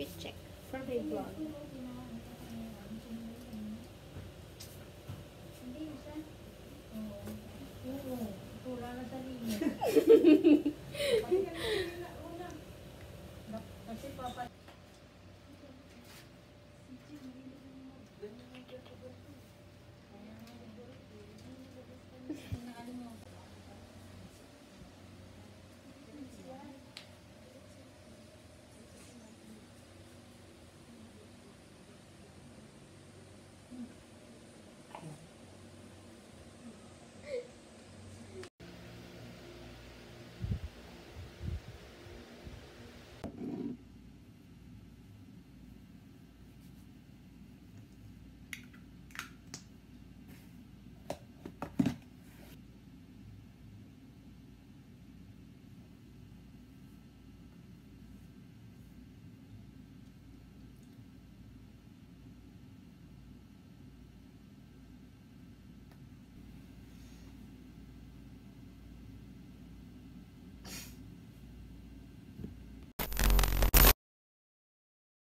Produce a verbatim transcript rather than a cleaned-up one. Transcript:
fit check from the blog.